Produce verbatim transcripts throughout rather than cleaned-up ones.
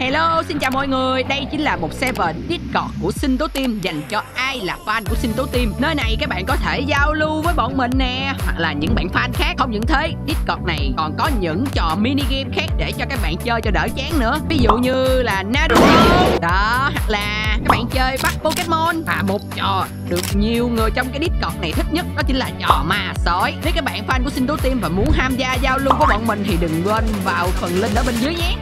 Hello, xin chào mọi người. Đây chính là một server Discord của Sinh Tố Team dành cho ai là fan của Sinh Tố Team. Nơi này các bạn có thể giao lưu với bọn mình nè, hoặc là những bạn fan khác. Không những thế, Discord này còn có những trò mini game khác để cho các bạn chơi cho đỡ chán nữa. Ví dụ như là Naruto đó, hoặc là các bạn chơi bắt Pokemon. Và một trò được nhiều người trong cái Discord này thích nhất đó chính là trò ma sói. Nếu các bạn fan của Sinh Tố Team và muốn tham gia giao lưu với bọn mình thì đừng quên vào phần link ở bên dưới nhé.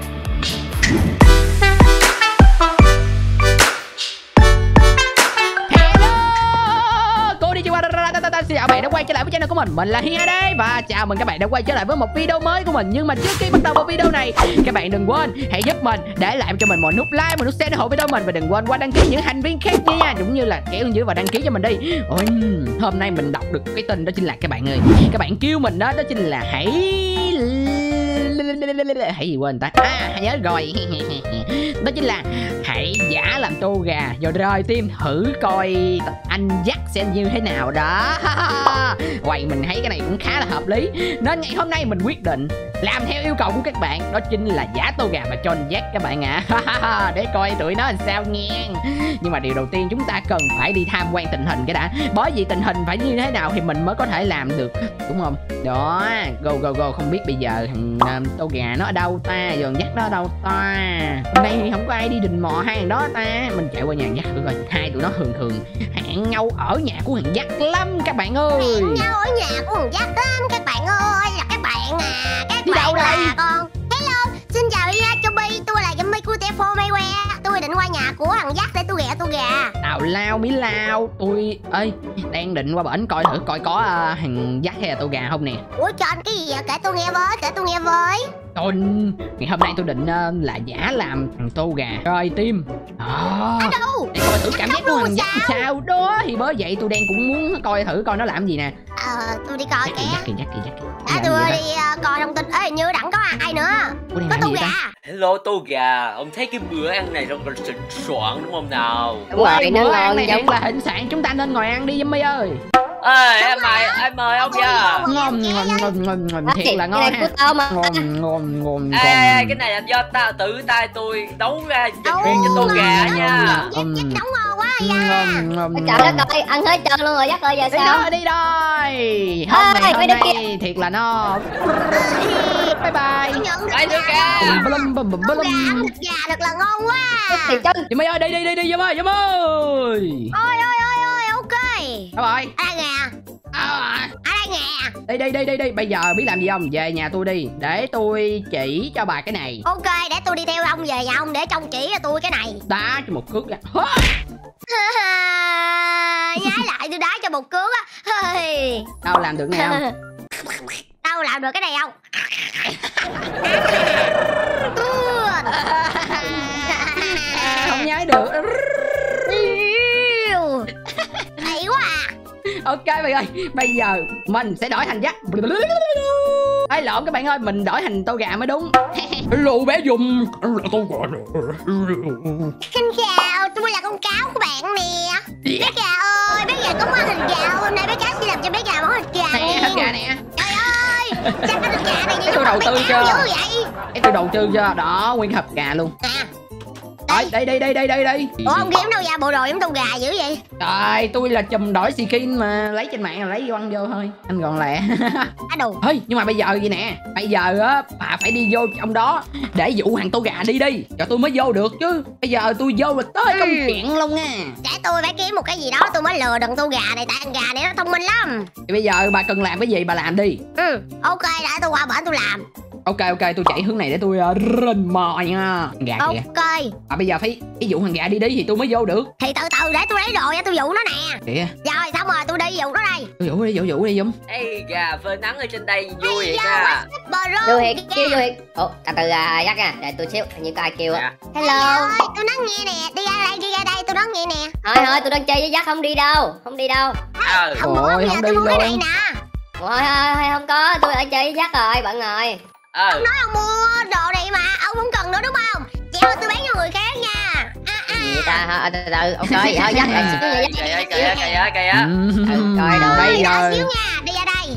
Xin chào các bạn đã quay trở lại với channel của mình. Mình là Hiha đây. Và chào mừng các bạn đã quay trở lại với một video mới của mình. Nhưng mà trước khi bắt đầu vào video này, các bạn đừng quên hãy giúp mình để lại cho mình một nút like, một nút share để ủng hộ video mình. Và đừng quên qua đăng ký những thành viên khác nha. Cũng như là kéo lên dưới và đăng ký cho mình đi. Ôi, hôm nay mình đọc được cái tin đó chính là, các bạn ơi, các bạn kêu mình đó, đó chính là hãy hãy gì quên ta, à nhớ rồi, đó chính là hãy giả làm Tô Gà rồi rời team thử coi anh Jack sẽ như thế nào đó. Quay mình thấy cái này cũng khá là hợp lý, nên ngày hôm nay mình quyết định làm theo yêu cầu của các bạn, đó chính là giả Tô Gà và cho anh Jack các bạn ạ. À, để coi tụi nó làm sao nghe. Nhưng mà điều đầu tiên chúng ta cần phải đi tham quan tình hình cái đã, bởi vì tình hình phải như thế nào thì mình mới có thể làm được, đúng không? Đó, go go go. Không biết bây giờ thằng uh, Tô Gà nó ở đâu ta, giờ Jack nó ở đâu ta? Hôm nay thì không có ai đi đình mò hai thằng đó ta. Mình chạy qua nhà Jack thử coi. Hai tụi nó thường thường hẹn nhau ở nhà của thằng Jack lắm các bạn ơi. Hẹn nhau ở nhà của thằng Jack lắm các bạn ơi, là các bạn à, các đi bạn đâu là đây? Con. Hello, xin chào Chubby, tôi là Jimmy của Tefo Mayware. Tôi định qua nhà của thằng Jack để tôi ghẹ Tô Gà. Tào lao mỹ lao, tôi ơi đang định qua bển coi thử coi có uh, thằng Jack hay là Tô Gà không nè. Ủa cho anh cái gì vậy? Kể tôi nghe với, kể tôi nghe với. Tôi ngày hôm nay tôi định uh, là giả làm thằng Tô Gà rồi tim. Ờ. À, để coi thử cảm giác của thằng Jack sao đó, thì bởi vậy tôi đang cũng muốn coi thử coi nó làm gì nè. Ờ, tôi đi coi kìa. Jack kìa, Jack kìa, Jack kìa. À, tôi đi uh, coi thông tin. Ê, như đẳng có ai nữa. Ủa, có Tô Gà. Ta? Hello Tô Gà, ông thấy cái bữa ăn này nó còn xịn soạn đúng không nào? Đúng rồi, bữa ăn này giống là hình sản, chúng ta nên ngồi ăn đi Jimmy ơi. Ê, em mời, em mời ông nha. Ngon, ngon, ngon, ngon, thiệt là ngon ha. Ngon, ngon, ngon. Ê, cái này là do ta tự tay tôi đấu ra cho Tô Gà nha. Ngon, trời đất ơi, ăn hết trơn luôn rồi Jack ơi, giờ sao? Đi rồi. Hôm nay, hôm nay thiệt là no. Bye bye. Bye Tô Gà. Tô Gà ăn thịt gà thật là ngon quá. Dùm ơi, đi, đi, đi, đi, dùm ơi, dùm ơi. Ôi, ôi, ôi. Đâu rồi? Ở đây nè. Ở đây nè. Đi đi đi đi đi. Bây giờ biết làm gì không? Về nhà tôi đi, để tôi chỉ cho bà cái này. Ok, để tôi đi theo ông về nhà ông để trông chỉ cho tôi cái này. Đá cho một cước ra. Nhái lại tôi đá cho một cước á. Đâu làm được này không? Đâu làm được cái này không? Không nhái được. Ok bạn ơi, bây giờ mình sẽ đổi thành Jack. Ê lộn các bạn ơi, mình đổi thành Tô Gà mới đúng. Hello bé Dung, Tô Gà nè. Xin chào, tôi là con cáo của bạn nè. Bé Gà ơi, bé Gà có món thịt gà, hôm nay bé cáo sẽ làm cho bé Gà món thịt gà nè. Thịt gà nè. Trời ơi, chắc cái thịt gà này như là bé cáo dữ vậy. Cái tôi đầu tư chưa? Đó, nguyên hộp gà luôn. À. Đây đây đây đây đây đây. Ủa ông kiếm đâu ra bộ đồ giống Tô Gà dữ vậy? Trời, tôi là chùm đổi skin mà, lấy trên mạng là lấy vô ăn vô thôi. Anh còn lẹ. Á đồ. Thôi, nhưng mà bây giờ gì nè, bây giờ á bà phải đi vô trong đó để dụ hàng Tô Gà đi đi, cho tôi mới vô được chứ. Bây giờ tôi vô là tới công chuyện luôn nha. Để tôi phải kiếm một cái gì đó tôi mới lừa đằng Tô Gà này, tại thằng gà này nó thông minh lắm. Thì bây giờ bà cần làm cái gì bà làm đi. Ừ, ok để tôi qua bển tôi làm. Ok ok, tôi chạy hướng này để tôi uh, rình mò nha. Gà kìa. Ok. À bây giờ phải cái vụ thằng gà đi đi thì tôi mới vô được. Thì từ từ để tôi lấy đồ nha, tôi dụ nó nè. Kìa. Rồi xong rồi tôi đi dụ nó đây. Tôi dụ đi, dụ dụ đi Dung. Ê gà phơi nắng ở trên đây vui vậy ta. Vui thiệt, kêu vui thiệt. Ủa, từ từ Jack à, để tôi xíu, như có ai kêu á. Hello. Ơi, tôi nói nghe nè, đi ra đây, đi ra đây, tôi nói nghe nè. Thôi thôi, tôi đang chơi với Jack không đi đâu, không đi đâu. À, không muốn đi, tôi muốn cái này nè. Thôi thôi, không có, tôi ở chơi với Jack rồi, bận rồi. Ừ. Ông nói ông mua đồ này mà ông không cần nữa đúng không? Chị ơi tôi bán cho người khác nha. Gì ta? Từ từ ông coi vậy thôi Jack lại xíu vậy. Kìa kìa kìa kìa. Coi đâu đây rồi. Xíu nha, đi ra đây.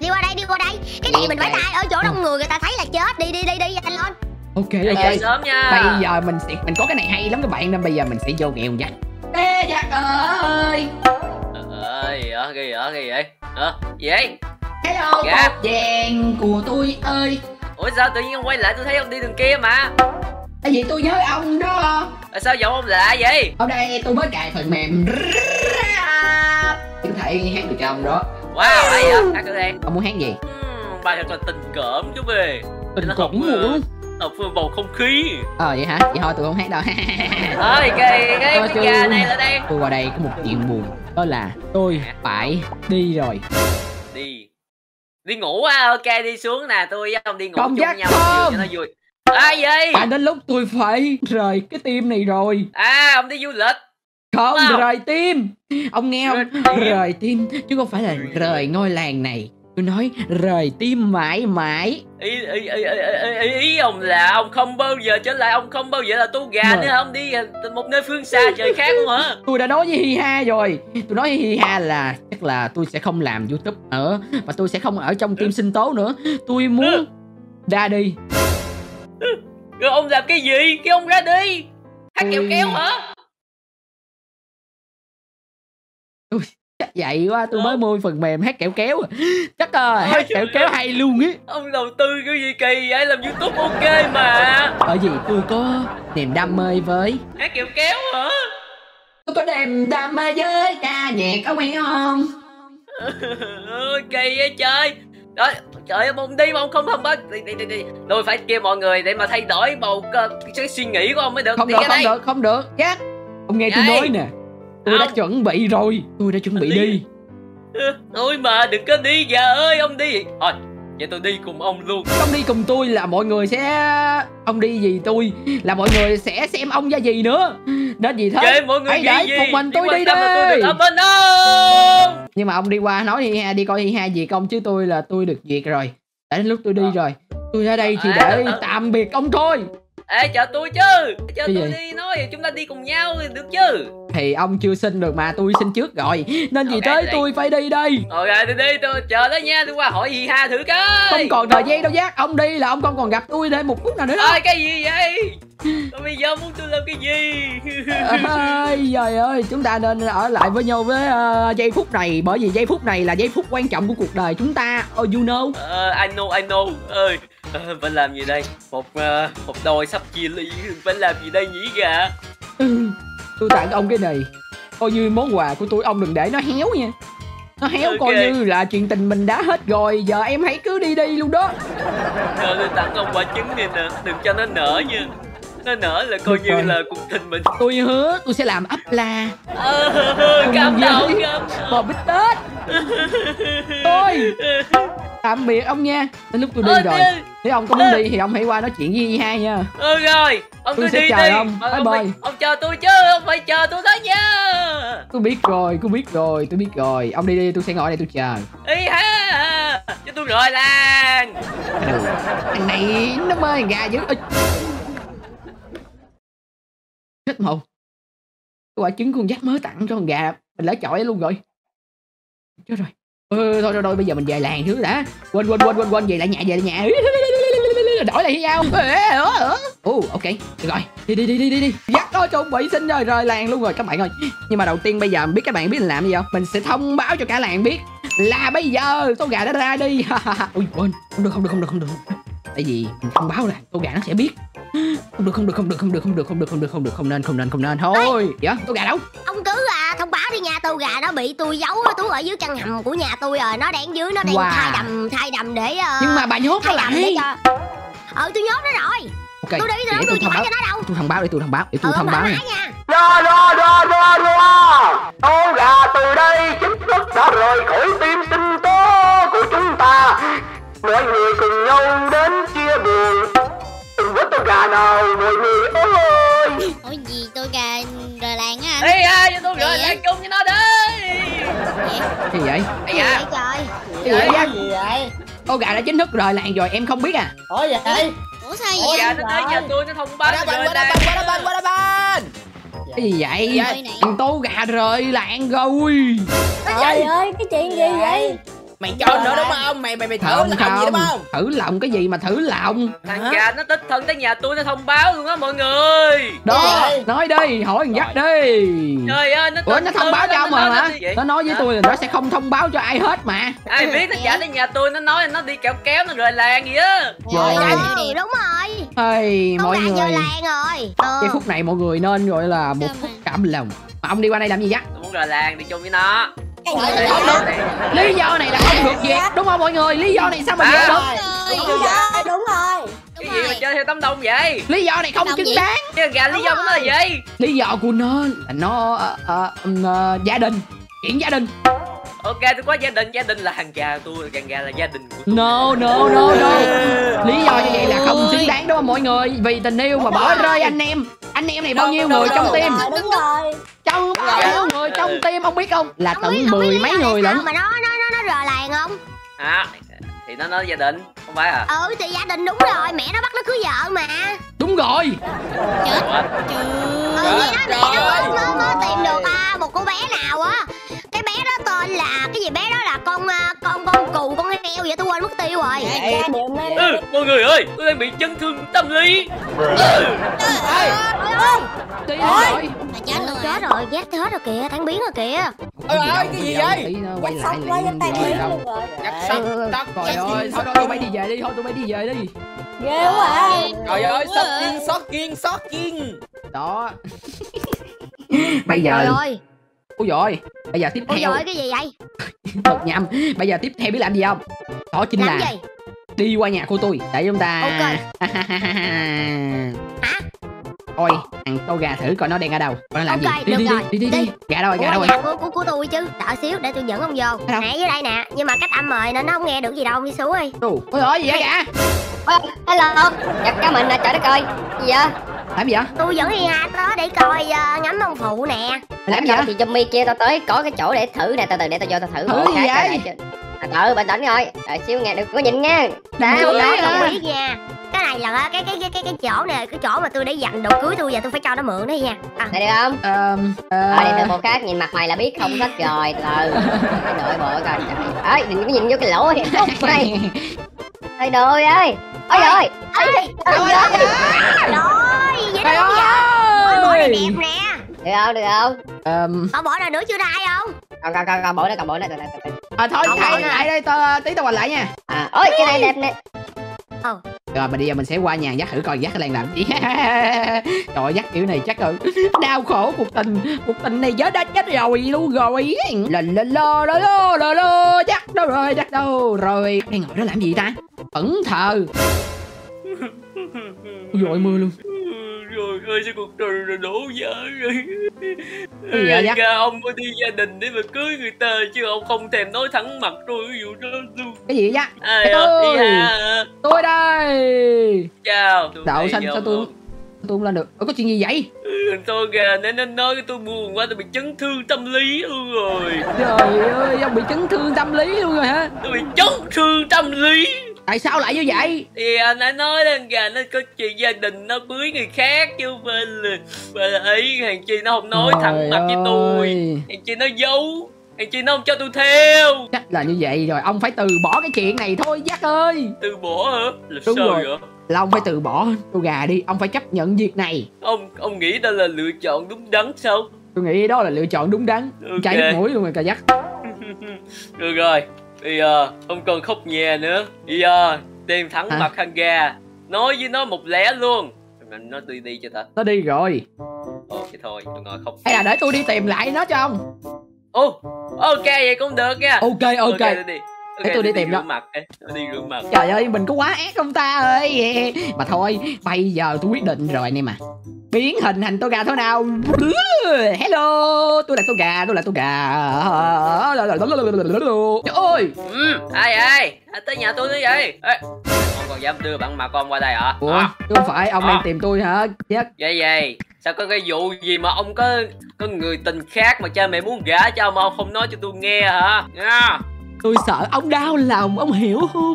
Đi qua đây, đi qua đây. Cái này mình phải tay ở chỗ đông người người ta thấy là chết. Đi đi đi đi anh lên. Ok, okay. Sớm nha. Bây giờ mình sẽ mình có cái này hay lắm các bạn, nên bây giờ mình sẽ vô nghèo Jack. Ê Jack ơi. Ơi, gì vậy? Cái gì vậy? Cái gì vậy? Hả? Gì vậy? Hello, cặp vàng của tôi ơi. Ủa sao tự nhiên ông quay lại, tôi thấy ông đi đường kia mà. Tại vì tôi nhớ ông đó. À, sao giọng ông lạ vậy? Ở đây tôi mới cài phần mềm ra. Tôi có thể hát được cho ông đó. Wow, hay vậy? Hát được em. Ông muốn hát gì? Hmm, bài thật là tình cảm chứ về. Tình cảm luôn. Hợp phương bầu không khí. Ờ vậy hả? Vậy thôi tôi không hát đâu. Thôi cái cái cái gà này lên đây. Tôi qua đây có một chuyện buồn, đó là tôi phải đi rồi. Đi đi ngủ á. Ok đi xuống nè, tôi với ông đi ngủ chung nhau cho nó vui. À gì? Phải đến lúc tôi phải rời cái team này rồi. À ông đi du lịch. Không, không? Rời team. Ông nghe không? Rời team chứ không phải là rời ngôi làng này. Tôi nói rời tim mãi mãi. Ý, ý, ý, ý, ý, ý ông là ông không bao giờ trở lại, ông không bao giờ là Tô Gà mà. Nữa ông đi một nơi phương xa trời khác luôn hả? Tôi đã nói với Hiha rồi. Tôi nói với Hiha là chắc là tôi sẽ không làm YouTube nữa, và tôi sẽ không ở trong team sinh tố nữa. Tôi muốn ra đi. Rồi ông làm cái gì? Cái ông ra đi. Hát kèo kéo hả? Tôi... chắc vậy quá, tôi mới mua phần mềm hát kẹo kéo. Chắc rồi, hát ôi, kẹo kéo hay luôn á. Ông đầu tư cái gì kỳ vậy? Làm YouTube ok mà. Bởi vì tôi có niềm đam mê với hát kẹo kéo hả? Tôi có niềm đam mê với ca nhạc có quen không? Kỳ vậy trời. Đó, trời ơi, ông đi mà ông không thông báo. Tôi phải kêu mọi người để mà thay đổi bầu cái suy nghĩ của ông mới được. Không được, không được, không được. Chắc ông nghe tôi nói nè. Tôi đã chuẩn bị rồi, tôi đã chuẩn bị đi. đi Thôi mà đừng có đi Gà ơi, ông đi. Thôi, vậy tôi đi cùng ông luôn. Ông đi cùng tôi là mọi người sẽ... Ông đi gì tôi là mọi người sẽ xem ông ra gì nữa. Nên vì thế, vậy, mọi người hãy để gì? Một mình tôi đi đi, tôi được bên ông. Nhưng mà ông đi qua nói Hiha, đi coi Hiha diệt ông chứ tôi là tôi được duyệt rồi. Đã đến lúc tôi đi à. rồi. Tôi ra đây thì à, để à, tạm biệt ông thôi. Ê chờ tôi chứ. Chờ cái tôi gì? Đi nói chúng ta đi cùng nhau được chứ. Thì ông chưa xin được mà tôi xin trước rồi. Nên vì okay, tới tôi phải đi đây. Ok tôi đi, tôi chờ đó nha. Tôi qua hỏi Hiha thử coi. Không còn thời gian đâu Jack. Ông đi là ông không còn gặp tôi thêm một phút nào nữa. Ơi cái gì vậy? Bây giờ muốn tôi làm cái gì? Ơi trời ơi, chúng ta nên ở lại với nhau với uh, giây phút này. Bởi vì giây phút này là giây phút quan trọng của cuộc đời chúng ta. Oh you know. uh, I know, I know. Ơi uh, phải làm gì đây? Một uh, một đôi sắp chia ly. Phải làm gì đây nhỉ Gà? Tôi tặng ông cái này coi như món quà của tôi, ông đừng để nó héo nha. Nó héo okay. Coi như là chuyện tình mình đã hết rồi. Giờ em hãy cứ đi đi luôn đó. Rồi tôi tặng ông quả trứng này nè. Đừng cho nó nở nha. Nó nở là coi như là cuộc tình mình. Tôi hứa tôi sẽ làm ấp la. Ờ, cảm động bò bít tết. Tôi tạm biệt ông nha. Đến lúc tôi đi rồi. Nếu ông có muốn đi thì ông hãy qua nói chuyện với Y hai nha. Ừ rồi, ông tôi cứ đi chờ đi. Ông, bye ông, bye. Ông, ông chờ tôi chứ, ông phải chờ tôi đó nha. Tôi biết rồi, tôi biết rồi, tôi biết rồi. Ông đi đi, tôi sẽ ngồi đây tôi chờ. Ý ha, chứ tôi rồi làng. Ừ. Thằng này nó mê gà dữ. Thích mù. Cái quả trứng con Jack mới tặng cho con Gà mình lỡ chọi luôn rồi. Chết rồi. Ừ, thôi, thôi thôi bây giờ mình về làng thứ đã. Quên quên quên quên quên về lại nhà, về lại nhà. Đổi lại nhau. Ồ ok, được rồi. Đi đi đi đi đi đi. Jack ơi chuẩn bị xin rồi, rời làng luôn rồi các bạn ơi. Nhưng mà đầu tiên bây giờ biết các bạn biết mình làm gì không? Mình sẽ thông báo cho cả làng biết là bây giờ Tô Gà đã ra đi. Ui quên, không được không được không được không được. Tại vì mình thông báo là Tô Gà nó sẽ biết. Không được không được không được không được không được không được không được không được không nên không nên không nên thôi. Dạ Tô Gà đâu? Ông cứ à, thông báo đi nha. Tô Gà nó bị tôi giấu, tôi ở dưới căn hầm của nhà tôi rồi. Nó đang dưới, nó đang wow. thay đầm thay đầm để uh, nhưng mà bà nhốt nó lại. Cho... Ờ tôi nhốt nó rồi. Okay. Tôi đi tôi nói tôi thông báo cho nó đâu. Tôi thông báo đi, tôi thông báo để tôi ừ, thông báo này. Ra ra ra ra ra. Tô Gà từ đây chính thức đã rời khỏi team sinh tố của chúng ta. Mọi người cùng nhau đến chia buồn. Với Tô Gà nào mọi người ơi. Ôi gì Tô Gà rời làng á anh? Ê à, cho tôi rời làng chung với nó đi. Cái gì vậy? Cái gì vậy trời? Cái gì vậy? Cái gì vậy? Tô Gà đã chính thức rời làng rồi em không biết à? Ủa vậy? Ủa sao vậy? Tô Gà nó tới nhà tôi nó thông báo rời làng. Qua đá banh, qua đá banh. Cái gì vậy? Tô Gà rời làng rồi. Trời ơi, cái chuyện gì vậy? Mày cho nữa đúng không? Mày mày mày thử không, lòng gì đúng không? Thử lòng cái gì mà thử lòng? Thằng gà nó tích thân tới nhà tôi, nó thông báo luôn á mọi người. Đó, nói đi, hỏi thằng Jack đi. Trời ơi, nó Ủa, nó thông báo cho ông mà hả? Nó nói với tôi là nó sẽ không thông báo cho ai hết mà. Ai biết thằng gà tới nhà tôi, nó nói nó đi kẹo kéo, nó rời làng gì á. Trời ơi, đúng rồi. Ê, mọi người. Cái phút này mọi người nên gọi là một phút cảm lòng. Mà ông đi qua đây làm gì Jack? Tôi muốn rời làng đi chung với nó. Không được. Lý do này là không được duyệt đúng không mọi người? Lý do này sao mà duyệt được? Đúng rồi, đúng rồi. Cái gì mà chơi theo đám đông vậy? Lý do này không chính đáng. Cái gà lý do của nó là gì? Lý do của nó là nó gia đình, chuyện gia đình. Ok, tôi có gia đình, gia đình là hàng gà tôi, hàng gà là gia đình của tôi. No, no, no, no. Lý do như vậy là không xứng đáng đúng không mọi người? Vì tình yêu mà bỏ rơi anh em. Anh em này bao nhiêu người trong team? Đúng rồi. Trong bao người trong team ông biết không? Là tận mười mấy người lận. Mà nó nó nó rời làng không? À, thì nó nói gia đình, không phải à? Ừ, thì gia đình đúng rồi, mẹ nó bắt nó cưới vợ mà. Đúng rồi. Chết. Ừ, mẹ nó mới mới tìm được một cô bé nào á. Cái bé đó tên là cái gì, bé đó là con con con cừu con heo vậy, tôi quên mất tiêu rồi. Ừ, mọi người ơi, tôi đang bị chấn thương tâm lý. Tí rồi. Chết rồi. Chết rồi, Jack hết rồi kìa, tan biến rồi kìa. Ơi ơi, cái gì vậy? Quay lại liền luôn rồi. Jack sắp tắt rồi ơi, thôi tụi bay đi về đi, thôi tụi bay đi về đi. Ghê quá à. Trời ơi, sót kiên, sót kiên, sót kiên. Đó. Bây giờ. Ôi giời, bây giờ tiếp theo. Ôi giời, cái gì vậy? Một nhầm. Bây giờ tiếp theo biết làm gì không? Đó chính làm là gì? Đi qua nhà cô tôi để chúng ta. Ok. Hả? Ôi, thằng Tô Gà thử coi nó đang ở đâu. Coi nó làm okay, gì? Đi đi, rồi. đi đi đi đi. Gà đâu rồi? Gà đâu rồi? Của, của của tôi chứ. Đợi xíu để tôi dẫn ông vô. Nãy dưới đây nè, nhưng mà cách âm mời nên nó không nghe được gì đâu ông đi xuống đi. Ôi giời, gì vậy gà? Ôi, hello. Giật cá mình nè, trời đất ơi. Gì vậy? Làm gì vậy? Tôi dẫn Hiha tới để coi uh, ngắm ông phụ nè. Làm gì vậy? Thì zombie kia tao tới có cái chỗ để thử nè, từ từ để tao vô tao thử. Thử gì vậy? Ờ, bình tĩnh rồi. Đợi xíu nghe, đừng có nhìn nha. Đó, không biết nha. Cái này là cái cái cái cái cái chỗ này, cái chỗ mà tôi để dặn đồ cưới tôi, giờ tôi phải cho nó mượn đấy nha. À, để được không? Ờ, ờ để từ bộ khác, nhìn mặt mày là biết không thích rồi. Từ đợi bộ coi. Ấy, đừng có nhìn vô cái lỗ này. Ôi đời ơi. Ôi giời. Ôi trời ơi, đẹp nè. Được không? Được không? Ờm. Còn bỏ ra nữa chưa ai không? Còn còn còn còn bỏ đây, còn bỏ đây. À thôi, thay lại đây, tao tí tao quay lại nha. À, ôi cái này đẹp nè. Ờ. Rồi mình đi, mình sẽ qua nhà Jack thử coi Jack ở làng làm gì. Trời, Jack kiểu này chắc rồi đau khổ cuộc tình, cuộc tình này giới đã chết rồi luôn rồi. Lờ lờ lờ lờ lờ lờ, Jack đâu rồi, Jack đâu rồi? Đang ngồi đó làm gì ta? Ẩn thờ. Rồi mưa luôn. Rồi ơi, sao cuộc đời rồi đổ vỡ rồi. Dạ, dạ. Ra ông có đi gia đình để mà cưới người ta chứ ông không thèm nói thẳng mặt tôi cái vụ đó luôn. Cái gì vậy? À, tôi. À. Tôi đây. Chào. Đậu xanh sao tôi tôi không lên được. Ủa, có chuyện gì vậy? Ừ, tôi gà nên anh nói tôi buồn quá, tôi bị chấn thương tâm lý luôn rồi. Trời ơi, ông bị chấn thương tâm lý luôn rồi hả? Tôi bị chấn thương tâm lý. Tại sao lại như vậy? Thì anh đã nói là gà nó có chuyện gia đình, nó cưới người khác chứ bên là, bên là ấy, hàng chi nó không nói Trời thẳng mặt với tôi, hàng chi nó giấu, hàng chi nó không cho tôi theo. Chắc là như vậy rồi, ông phải từ bỏ cái chuyện này thôi Jack ơi. Từ bỏ hả? Là Đúng sao rồi. Vậy? Là ông phải từ bỏ Tô Gà đi, ông phải chấp nhận việc này. Ông ông nghĩ đó là lựa chọn đúng đắn sao? Tôi nghĩ đó là lựa chọn đúng đắn. Okay. Chảy nước mũi luôn rồi cà Jack. Được rồi. Thì à, không cần khóc nhè nữa. Thì à, tìm thẳng à. mặt thằng gà, nói với nó một lẻ luôn. Mình nó đi đi cho thật. Nó đi rồi. Ồ thì thôi, đừng ngồi khóc. Hay là để tôi đi tìm lại nó cho ông. Ồ, ok vậy cũng được nha. Ok ok, okay đi, đi. Okay, để tôi đi, đi tìm nó. Mặt, đi rửa mặt. Trời ơi, mình có quá ác không ta ơi. Mà thôi, bây giờ tôi quyết định rồi nè mà. Biến hình thành Tô Gà thôi nào. Hello, tôi là Tô Gà, tôi là Tô Gà. Trời ơi. Ừ, ai ai, tới nhà tôi nữa vậy? Ê, ông còn dám đưa bạn mà con qua đây hả? Ủa, à. chứ không phải ông à. đang tìm tôi hả? Chết. Vậy vậy, sao có cái vụ gì mà ông có có người tình khác mà cha mẹ muốn gả cho mà ông không nói cho tôi nghe hả? Nha. Tôi sợ ông đau lòng, ông hiểu không?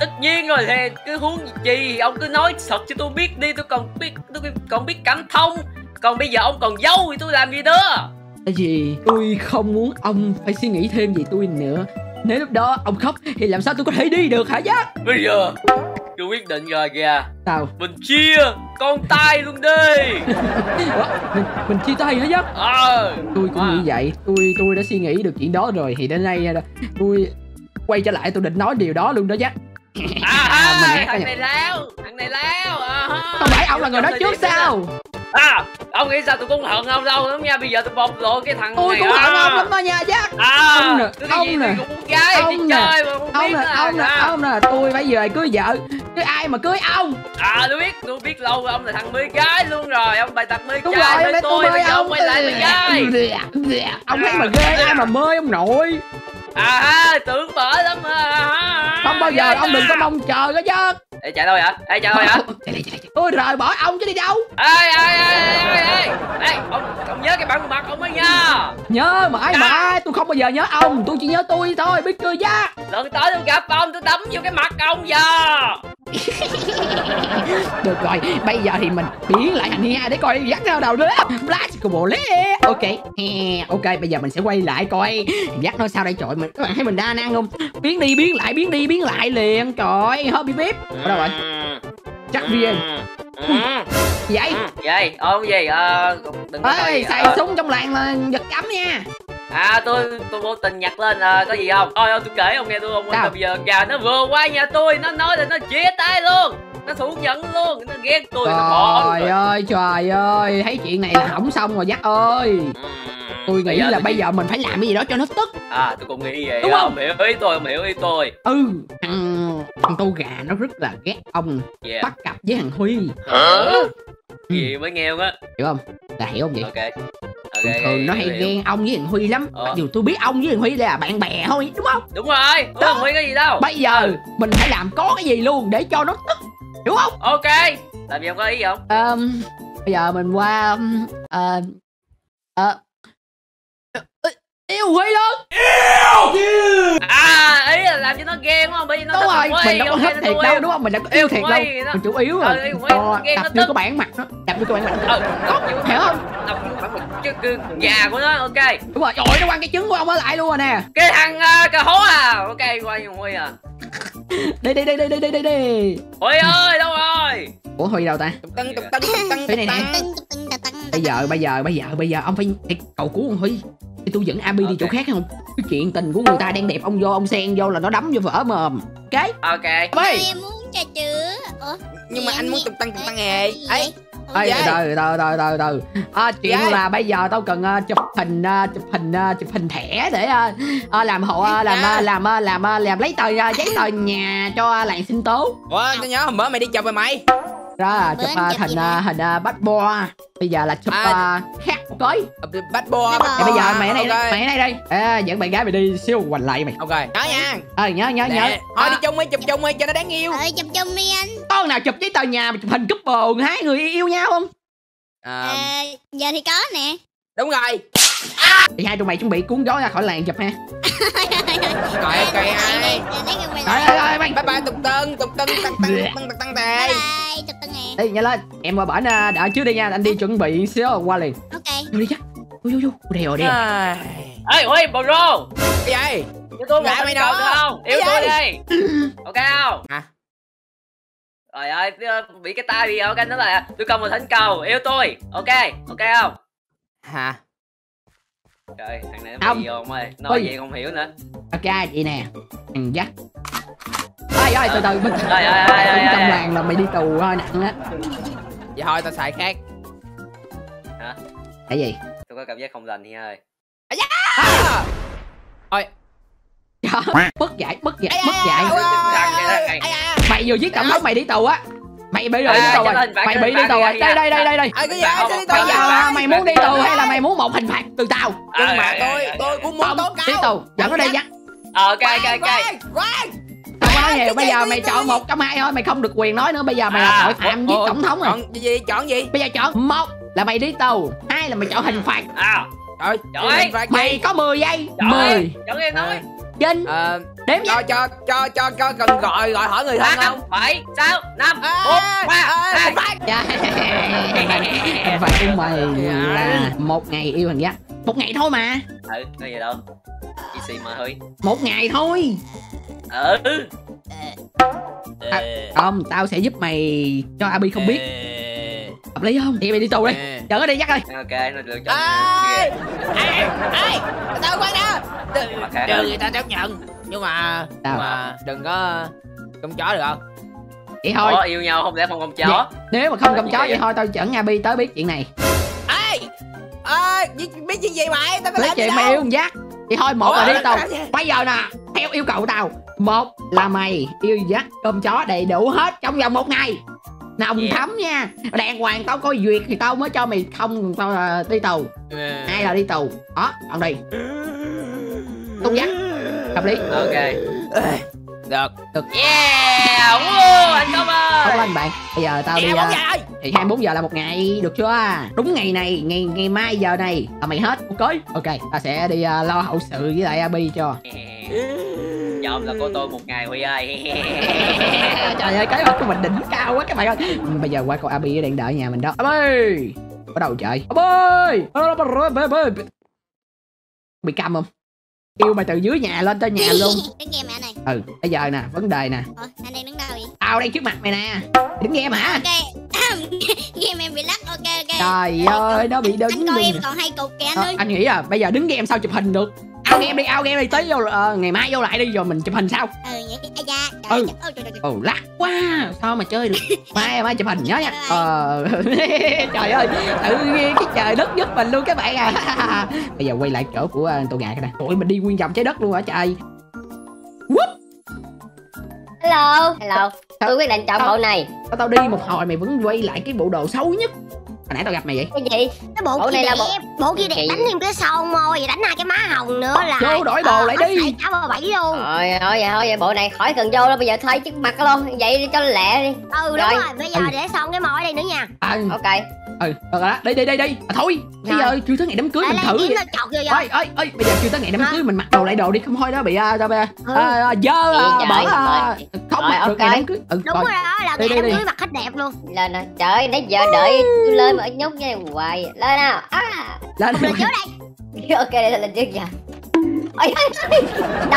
Tất nhiên rồi, thì cứ huống gì ông cứ nói thật cho tôi biết đi, tôi còn biết tôi còn biết cảm thông. Còn bây giờ ông còn giấu thì tôi làm gì nữa? Tại vì tôi không muốn ông phải suy nghĩ thêm về tôi nữa. Nếu lúc đó ông khóc thì làm sao tôi có thể đi được hả Jack? Bây giờ tôi quyết định rồi kìa. Sao? Mình chia con tay luôn đi. mình, mình chia tay hả Jack? Ờ. Tôi cũng à. nghĩ vậy. Tôi tôi đã suy nghĩ được chuyện đó rồi. Thì đến nay tôi quay trở lại, tôi định nói điều đó luôn đó Jack. À, à, thằng này láo, thằng này láo. Không phải ông là người nói trước sao? À, ông nghĩ sao tôi cũng hận ông đâu lắm nha. Bây giờ tôi bộc lộ cái thằng tôi này. Tôi cũng hận à. ông lắm đó nha Jack. À, ông nè, ông nè, ông nè, ông nè, ông nè. Tôi phải về cưới vợ, chứ ai mà cưới ông. À, tôi biết, tôi biết lâu rồi, ông là thằng mê gái luôn rồi. Ông bài tập mê gái với tôi, bây giờ ông quay lại mê gái. Ông thấy mà ghê, ai mà mê ông nội. À, tưởng bởi lắm. Không bao giờ ông đừng có mong chờ đó Jack. Ê, chạy đâu vậy? Ê, chạy đâu vậy? Tôi rời bỏ ông chứ đi đâu. Ê, ê, ê, ê, ê, ê, ông, ông nhớ cái bản mặt ông ấy nha. Nhớ mãi mãi, tôi không bao giờ nhớ ông, tôi chỉ nhớ tôi thôi, biết chưa Jack? Lần tới tôi gặp ông, tôi đấm vô cái mặt ông giờ. Được rồi, bây giờ thì mình biến lại thành Hiha để coi Jack nào đầu nữa. Blast của bộ lé. Ok, ok, bây giờ mình sẽ quay lại coi Jack nói sao đây trời. Mình, các bạn thấy mình đa năng không? Biến đi, biến lại, biến đi, biến lại liền. Trời, hơ bí bíp. Ở đâu rồi? Chắc viên. Vậy? Vậy, ôm gì? Ờ, đừng có ê, xài ờ. súng trong làng là giật cấm nha. À, tôi tôi vô tình nhặt lên, à, có gì không? Ôi, ôi, tôi kể ông nghe tôi không? Sao? Bây giờ gà nó vừa qua nhà tôi, nó nói là nó chia tay luôn. Nó thủ nhận luôn, nó ghét tôi, trời nó bỏ. Trời ơi, trời ơi, thấy chuyện này là hỏng xong rồi Jack ơi. Ừ. Tôi nghĩ bây là bây chỉ... giờ mình phải làm cái gì đó cho nó tức. À, tôi cũng nghĩ vậy. Đúng không? Ông hiểu ý tôi, ông hiểu ý tôi. Ừ, thằng, thằng Tô Gà nó rất là ghét ông. Yeah. Bắt cặp với thằng Huy. Hả? Gì mới nghe không á. Hiểu không? Là hiểu không vậy? Ok. Thường okay, thường nó hay ghen ông với thằng Huy lắm. Ờ. Mặc dù tôi biết ông với thằng Huy là bạn bè thôi, đúng không? Đúng rồi. Đúng không? Huy cái gì đâu. Bây giờ ừ. mình phải làm có cái gì luôn để cho nó tức. Hiểu không? Ok. Làm gì không có ý gì không? À, bây giờ mình qua... À, à, yêu Huy luôn. Yêu. À, ý là làm cho nó ghen đúng không? Bởi vì nó đúng rồi, mình đâu có thích thiệt đâu đúng không? Mình đã có yêu thiệt đâu. Mình chủ yếu rồi. Đập vô cái bản mặt nó, đập vô cái bản mặt nó. Hiểu không? Đập vô bản mặt cái gà của nó. Ok. Đúng rồi. Trời ơi, nó quăng cái trứng của ông ở lại luôn rồi nè. Cái thằng cà hố à. Ok, quay thằng Huy à. Đi đi đi đi đi đi đi. Huy ơi, đâu rồi? Ủa Huy đâu ta? Tưng tưng tưng tưng này nè. Bây giờ bây giờ bây giờ bây giờ ông phải cầu cứu ông Huy. Thì tôi dẫn Abi okay. đi chỗ khác không? Cái chuyện tình của người ta đang đẹp, ông vô ông sen vô là nó đấm vô vỡ mồm. Ok. Ok. Abi. Em muốn trà sữa. Ủa? Nhưng mà anh muốn tùng tăng tùng tăng nghề. Ấy. Ê, từ từ từ từ từ. À, chuyện vậy? Là bây giờ tao cần uh, chụp hình uh, chụp hình uh, chụp hình thẻ để uh, uh, làm hộ uh, làm, uh, làm, uh, làm, uh, làm làm làm lấy tờ uh, giấy tờ nhà cho làng Sinh Tố. Ủa, tao nhớ hôm bữa mày đi chụp rồi mày. Đó, chụp uh, hình uh, hình uh, bắt boa. Bây giờ là chụp à, uh, khác một gói bắt boa. Bây giờ mày ở đây, okay. mày ở đây đi. À, dẫn bạn gái mày đi siêu hoành lại mày. Ok. Nhớ nha. Ờ nhớ nhớ nhớ. Thôi đi chung đi, chụp chung đi cho nó đáng yêu. Ừ, chụp chung đi anh. Con nào chụp giấy tờ nhà mà chụp hình couple hai người yêu nhau không? À, à, giờ thì có nè. Đúng rồi. À. Thì hai tụi mày chuẩn bị cuốn gói ra khỏi làng chụp ha. Rồi ok ai. Rồi rồi bye bye tùng tân tùng tân tăng tăng tăng tề. Đi nhanh lên, em qua bển đã trước đi nha, anh đi chuẩn bị xíu rồi qua liền. Ok. Vô đi chắc. Vô vô vô. Đi rồi đi. Ê Huy, bồ rô. Cái vậy? Cho tôi một cái cầu được không? Yêu tôi đi. Ok không? Hả? Trời ơi, bị cái tay bị ok nữa là tôi cần một thỉnh cầu, yêu tôi. Ok, ok không? Hả? Trời, thằng này nó bị vô ông ơi. Nói vậy không hiểu nữa. Ok, vậy nè. Thằng Jack. Ơi ơi từ từ mình trong làng là mày đi tù thôi nặng á. Vậy thôi tao xài khác. Hả? Cái gì? Tôi có cảm giác không lành đi ơi. Ôi. Bất dạy, bất dạy, bất dạy. Mày vừa giết tổng thống mày đi tù á. Mày bị rồi đi tù rồi. Mày bị đi tù rồi. Đây đây đây đây đây. Bây giờ mày muốn đi tù hay là mày muốn một hình phạt từ tao? Nhưng mà tôi tôi cũng muốn tố cáo. Đi tù, dẫn nó đi Jack. Ok ok ok. Nói nhiều, bây giờ mày chọn một trong hai thôi, mày không được quyền nói nữa. Bây giờ mày là tội phạm giết tổng thống rồi. Chọn gì? Chọn gì? Bây giờ chọn một là mày đi tù, hai là mày chọn hình phạt. Trời ơi, mày có mười giây. Mười. Chọn em nói. Chín. Đếm cho cho cho cho cho cần gọi gọi hỏi người thân không? Bảy, sáu, năm, bốn, ba, hai. Hình phạt của mày là một ngày yêu thằng Jack. Một ngày thôi mà. Ừ, có gì đâu. pê xê mà Huy. Một ngày thôi. Ừ. À, không, tao sẽ giúp mày cho Abi không biết. Hợp lý không? Vậy mày đi tù đi. Chở nó đi Jack ơi. Ok, nó được chọn. Ê, ê, tao quay đó. Trừ người ta chấp nhận. Nhưng mà, nhưng mà đừng có công chó được không? Vậy thôi. Ủa, yêu nhau không lẽ không công chó? Vậy, nếu mà không công chó vậy, vậy thôi tao dẫn Abi tới biết chuyện này. Ê, ê, biết chuyện gì mày? Tao có làm chuyện mày yêu con Jack. Vậy thôi, một là đi tù. Bây giờ nè, theo yêu cầu tao. Một là mày yêu Jack cơm chó đầy đủ hết trong vòng một ngày. Nồng yeah. thấm nha. Đàng hoàng tao có duyệt thì tao mới cho mày, không tao là đi tù. yeah. Ai là đi tù. Đó, còn đi tung Jack. Hợp lý. Ok. Được. Được. Yeah. Wow, anh Công ơi. Không lên bạn. Bây giờ tao đi uh, thì hai mươi bốn giờ là một ngày được chưa? Đúng ngày này, ngày ngày mai giờ này là mày hết. Ok. Ok, tao sẽ đi uh, lo hậu sự với lại Abi cho. Dòm là cô tôi một ngày Huy ơi. Trời ơi, cái mặt của mình đỉnh cao quá các bạn ơi. Bây giờ qua con Abi đang đợi nhà mình đó. Abi. Ở đâu trời? Abi. Bị câm không? Yêu mày từ dưới nhà lên tới nhà luôn. Đứng nghe mẹ này. Ừ, bây giờ nè, vấn đề nè. Ủa, anh đang đứng đâu vậy? Tao đang trước mặt mày nè. Đứng nghe mà. Ok. Game em bị lắc. Ok ok. Trời ơi, nó bị đứng. Anh coi em còn hai cục kìa anh ơi. Anh nghĩ à, bây giờ đứng game sao chụp hình được? Ao game đi, ao game đi, tới vô uh, ngày mai vô lại đi rồi mình chụp hình sao? Ừ vậy ai da. Ừ. Ồ lắc quá, sao mà chơi được. Mai mai chụp hình nhớ nha. Ờ trời ơi, tự nhiên cái trời đất giúp mình luôn các bạn à. Bây giờ quay lại chỗ của uh, Tô Gà cái này. Tụi mình đi nguyên vòng trái đất luôn hả trời. Whoop. Hello, hello. Sao? Tôi quyết định chọn bộ này. Tao tao đi một hồi mày vẫn quay lại cái bộ đồ xấu nhất. Hồi nãy tao gặp mày vậy. Cái gì? Cái bộ, bộ kia này đẹp, là bộ... bộ kia đẹp gì? Đánh thêm cái sâu môi vậy, đánh hai cái má hồng nữa là. Vô đổi bộ ờ, lại đi. sáu bảy luôn. Rồi thôi vậy thôi, vậy bộ này khỏi cần vô đâu, bây giờ thay chiếc mặt luôn. Vậy đi cho lẹ đi. Ừ đúng rồi, rồi. Bây giờ ừ. để xong cái mồi đây nữa nha. À, ok. Ừ, được rồi đó. Đi đi đi đi. À, thôi, bây giờ chưa tới ngày đám cưới à, mình thử. Ơi ơi ơi, bây giờ chưa tới ngày đám à. cưới mình mặc đồ lại đồ đi, không thôi đó bị dơ bỏ không mặc được ngày đám cưới. Đúng rồi đó, là ngày đám cưới mặc hết đẹp luôn. Lên rồi. Trời ơi, nãy giờ đợi tôi lên mà nhốt như này hoài. Lên nào. À. Lên trước đây. Ok, để lên trước nha. Ôi ơi.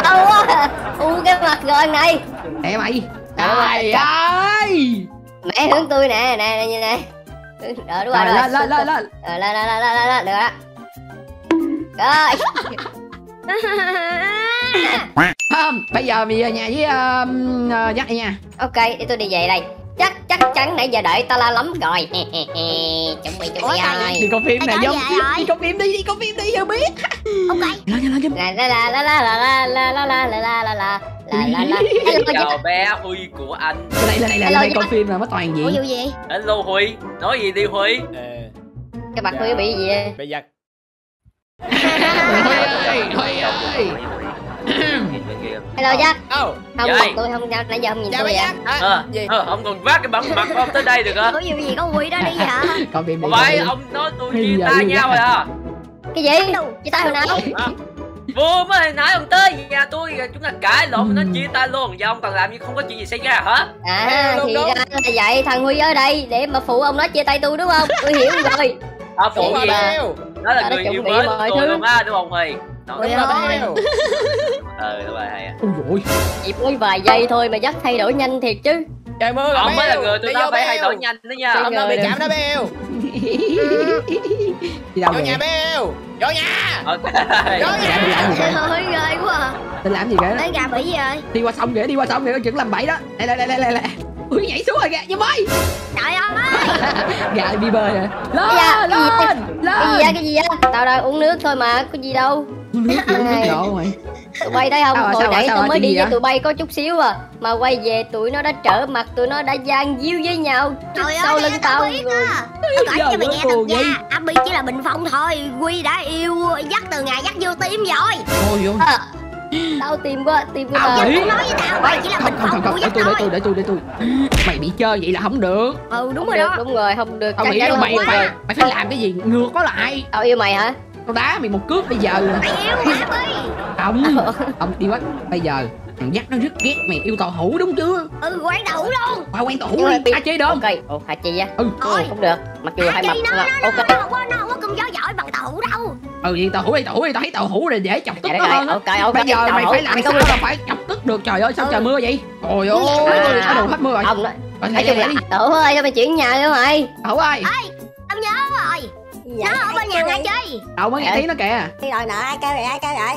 Đau quá. U cái mặt rồi này. Mẹ mày. Trời ơi. Mẹ hướng tôi nè, nè nè nè. Đó, đúng rồi, rồi, rồi. Lên, lên, lên, lên. Rồi, lên, lên, lên, lên, lên, được đó. Rồi. Không, bây giờ mình về nhà với uh, Jack nha. Ok, để tôi đi về đây. Chắc, chắc chắn nãy giờ đợi ta la lắm rồi. Chuẩn bị, chuẩn bị rồi. Đi coi phim nè, giống. Đi coi phim đi, đi coi phim đi, giờ biết. Ok. Lên, lên, lên. La, la, la, la, la, la, la, la, la, la, la, la. Là, là, là. Hello, chào bé Huy của anh. Đây là đây là đây coi phim là nó toàn diện. Ủa gì? Hello Huy, nói gì đi Huy. Ờ. Cái mặt Huy bị gì vậy? Bị giật. Huy ơi, Huy ơi. Hello Jack. Không, tôi không ra nãy giờ không nhìn tôi vậy. Ờ, gì? Ông còn vác cái bấm mặt của ông tới đây được hả? Có vụ gì có Huy đó đi hả? Còn phim vậy ông nói tôi chia tay nhau rồi à? Cái gì? Chia tay hồi nào? Vô mới hồi nãy ông tới nhà tôi chúng ta cãi lộn nó chia tay luôn. Giờ ông còn làm như không có chuyện gì xảy ra hả? À thì ra là vậy, thằng Huy ở đây để mà phụ ông nó chia tay tôi đúng không? Tôi hiểu rồi. À phụ gì? Đó là người yêu mới của tôi đúng không Huy? Đúng rồi. Ờ đúng rồi hay à. Chỉ mới vài giây thôi mà Jack thay đổi nhanh thiệt chứ. Trời mưa rồi. Ông mới là người tôi nó phải thay đổi nhanh đó nha. Ông nó bị chạm đó Bèo. Vô nhà Bèo. Vô nhà. Vô nhà. Trời ơi quá à. Tên làm gì vậy? Tên gà bẫy gì rồi? Đi qua sông kìa, đi qua sông kìa, chừng làm bẫy đó. Đây đây đây đây đây. Ui nhảy xuống rồi kìa, như mới. Trời ơi. Gà đi bơi hả? Lên lên. Cái gì vậy? Cái gì vậy? Tao đang uống nước thôi mà, có gì đâu. Nước uống nước đồ mày. Tụi bay thấy không? Hồi nãy tao mới đi với tụi bay có chút xíu à, mà quay về tụi nó đã trở mặt, tụi nó đã gian díu với nhau. Trời ơi, lưng tao biết á. Tao nói cho mày nghe thật nha, Abi chỉ là bình phong thôi. Huy đã yêu Jack từ ngày Jack vô team rồi. Ôi vô. Tao tìm quá, tìm quá. Tao nói với tao mày chỉ là bình phong của Jack thôi. Để tôi, để tôi, để tôi. Mày bị chơi vậy là không được. Ừ đúng rồi đó. Đúng rồi, không được. Tao nghĩ đâu mày phải, mày phải làm cái gì ngược có lại. Tao yêu mày hả? Tao đá mày một cước bây giờ. Mày yêu hả Huy? Ông, ông đi quá. Bây giờ thằng Jack nó rất ghét mày yêu tàu hủ đúng chưa? Ừ quen tàu hủ luôn. Qua quen tàu hủ đi. Hả chi đúng? Ok, ồ hả chi á. Ừ, không được. Mặc dù hai mặt. Ok. Nó không có, nó không có cơm gió giỏi bằng tàu hủ đâu. Ừ vậy tàu hủ đi, tàu hủ đi, tao thấy tàu hủ này dễ chọc tức nó hơn. Ok ok. Bây giờ mày phải làm sao là phải chọc tức được, trời ơi sao trời mưa vậy? Trời ơi, nó đổ hết mưa rồi. Ông nói chung là Tẩu ơi, cho mày chuyển nhà nữa mày. Tẩu ơi. Ê, tao nhớ rồi. Nó ở bên nhà ngay chi? Tao mới nghe tiếng nó kìa. Đi rồi nợ ai kêu rồi ai kêu rồi.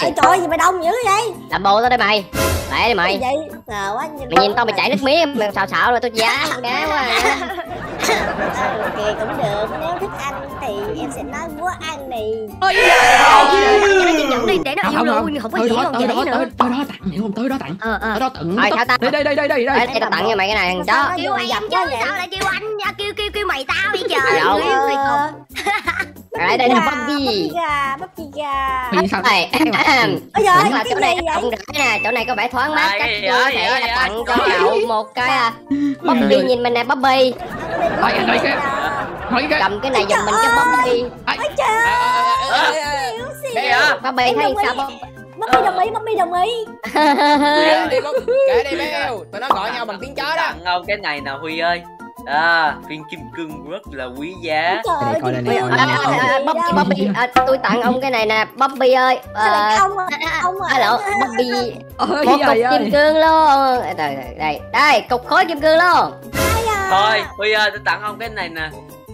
Ê trời ơi gì mày đông dữ vậy? Làm bộ tao đây mày. Mẹ đi mày. Mày nhìn tao mày chảy nước mía, mày xào xạo rồi tao giá đá quá. Ok cũng được, nếu thích ăn thì em sẽ nói bữa ăn này. Ôi giời đi để nó yêu luôn, không có gì còn gì nữa. Tới đó tặng hiểu không? Tới đó tặng. Tới đó tặng. Đây đây đây đây đây đây. Tao tặng cho mày cái này thằng chó. Kêu anh chứ sao lại kêu anh? Kêu kêu kêu mày tao đi trời. Rồi đây là Boppy gà, Boppy gà. Ôi giời, chỗ này không được nè, chỗ này có vẻ thoáng mát, chắc có thể là tặng cho cậu một cái Boppy nhìn mình nè Boppy. Cầm cái này giùm mình cho Boppy. Ôi trời. Boppy thấy sao Boppy? Boppy đồng ý, Boppy đồng ý. Kệ đi bé yêu, tụi nó gọi nhau bằng tiếng chó đó. Ngon cái này nè Huy ơi. À, viên kim cương rất là quý giá. Trời ơi, đây, đây, đây, đây. Boppy, Boppy, à, tôi tặng ông cái này nè, Boppy ơi. À, ông à, ông à, lộ, Boppy. Ôi, một cục kim cương luôn. Đây, đây, đây, cục khối kim cương luôn. Thôi, Huy ơi, tôi tặng ông cái này nè.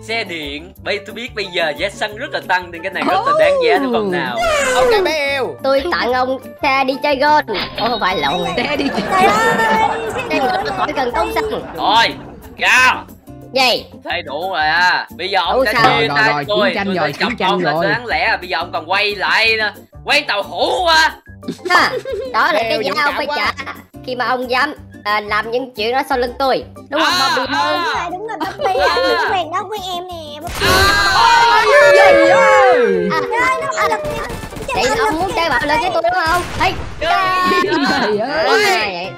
Xe điện, bây tôi biết bây giờ giá xăng rất là tăng nên cái này rất là đáng giá được không nào. Ok bé yêu. Tôi tặng ông xe đi chơi golf. Ủa không phải lộn. Xe đi chơi golf. Xe ngựa khỏi cần tốn xăng. Thôi. Gà gì thay đủ rồi à, bây giờ ông đã chia tay tôi tôi đã chọc ông là đáng lẽ là bây giờ ông còn quay lại nữa, quay tàu hủ quá à. Đó là cái giá ông phải trả khi mà ông dám à, làm những chuyện đó sau lưng tôi đúng không Boppy? À, đúng rồi đúng rồi Boppy à. Cái màn đó với em nè Boppy vậy à, ông muốn chơi bạo lên với tôi đúng không? Ê trời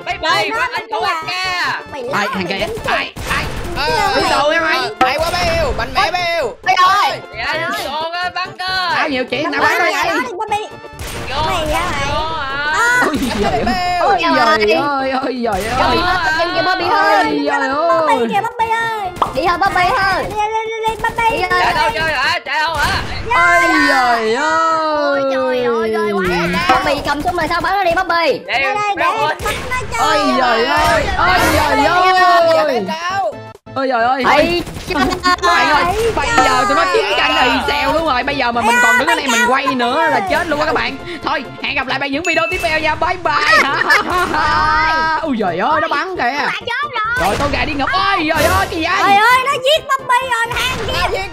bye bye anh Tô Gà ai thằng kia ai đi đâu em anh? Mày quá bé yêu, mạnh mẽ bé yêu. Đi rồi. Anh con á bắn cơ. Tao nhiều chuyện tao bắn coi vậy. Vô. Ôi giời ơi. Ôi giời ơi, ôi giời ơi. Em kìa Boppy ơi. Ôi giời ơi. Boppy kìa Boppy ơi. Đi thôi Boppy thôi. Đi đi đi Boppy. Chạy đâu chơi hả? Chạy đâu hả? Ôi giời ơi. Trời ơi, ghê quá. Boppy cầm xuống mười sao bắn nó đi Boppy. Đây đây để bắn nó chơi. Ôi giời ơi. Ôi giời ơi. Ôi trời ơi, ơi. Bây giờ tụi nó chiến tranh là hì xèo luôn rồi. Bây giờ mà mình còn đứng ở đây mình quay nữa là chết luôn á các bạn. Thôi hẹn gặp lại bạn những video tiếp theo nha. Bye bye. Ôi trời ơi nó bắn kìa. Rồi Tô Gà đi ngủ. Ôi trời ơi cái gì vậy? Trời ơi nó giết Boppy rồi thằng kia.